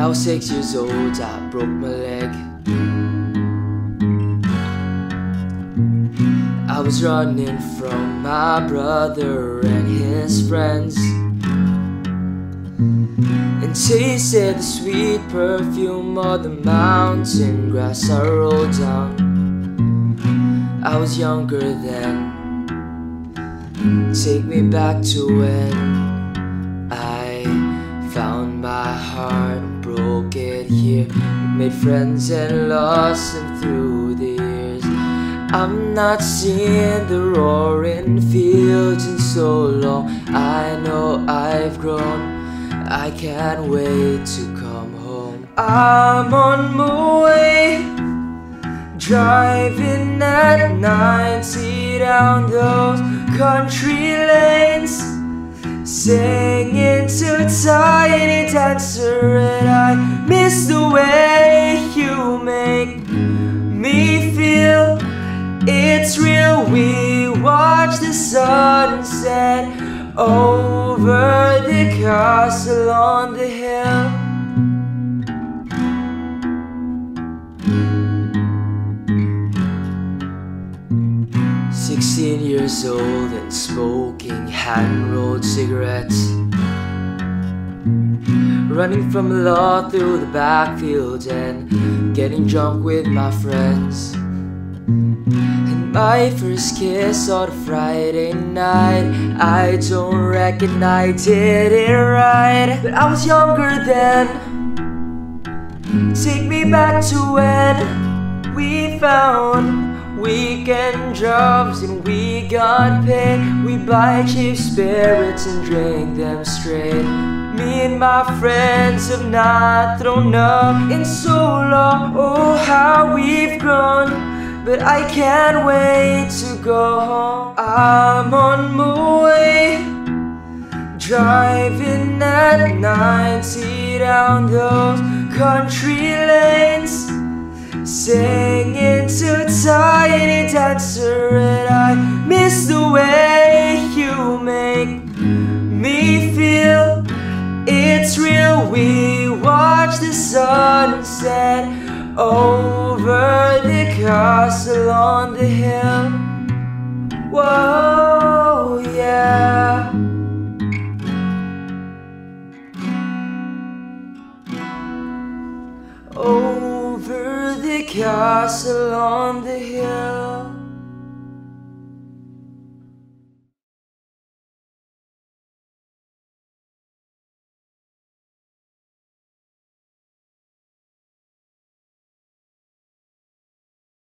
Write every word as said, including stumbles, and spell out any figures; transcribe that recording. I was six years old, I broke my leg. I was running from my brother and his friends, and tasted the sweet perfume of the mountain grass I rolled down. I was younger then. Take me back to when I found my heart and broke it here. Made friends and lost them through the years. I'm not seeing the roaring fields in so long. I know I've grown, I can't wait to come home. I'm on my way, driving at ninety down those country lanes, singing to a tiny dancer, and I miss the way you make me feel. It's real, we watch the sunset over the castle on the hill. Sixteen years old and smoking hand-rolled cigarettes, running from law through the backfield and getting drunk with my friends. My first kiss on a Friday night, I don't reckon I did it right, but I was younger then. Take me back to when we found weekend jobs and we got paid. We buy cheap spirits and drink them straight. Me and my friends have not thrown up in so long. Oh, how we've grown, but I can't wait to go home. I'm on my way, driving at ninety down those country lanes, singing to a tiny dancer, and I miss the way you make me feel. It's real, we watch the sunset over the castle on the hill. Whoa, yeah. Over the castle on the hill.